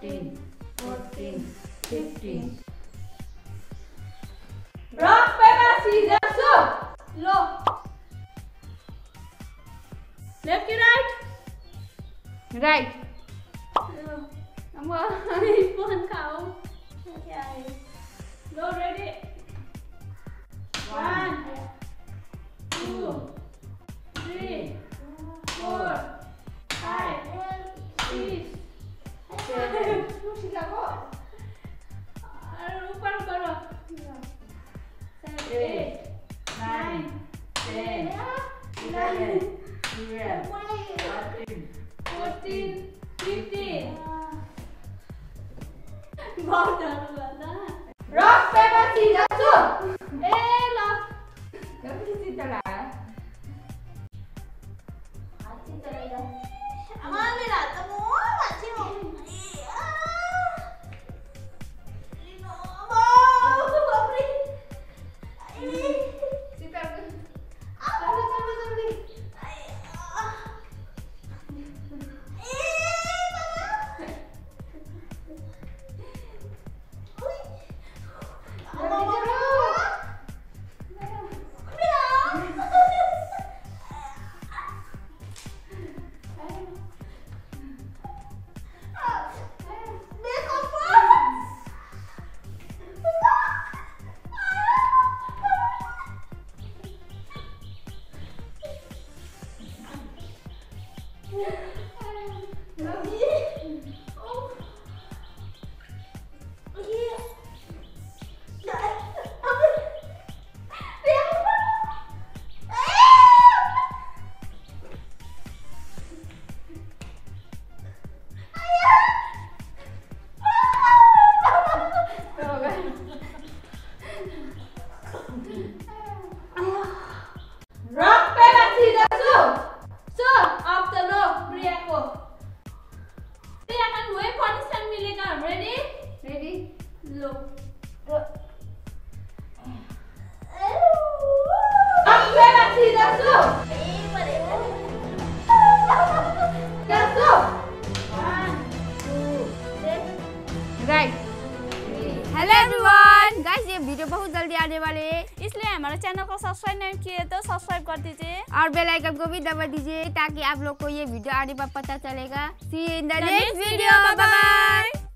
13, 14, 15. Rock, paper, scissors, go! Low. Left to right. Right. Low. Number one count. Okay. Low, ready. 1, 2, 3, 4, 5, 6, 7. Rock, paper, scissors, go! Hello everyone guys, ये video बहुत जल्दी आने वाले है, इसलिए हमारे चैनल को सब्सक्राइब नहीं किए तो सब्सक्राइब कर दीजिए और बेल आइकन को भी दबा दीजिए ताकि आप लोग को ये वीडियो आने पर पता चलेगा। See you in the next video, bye bye.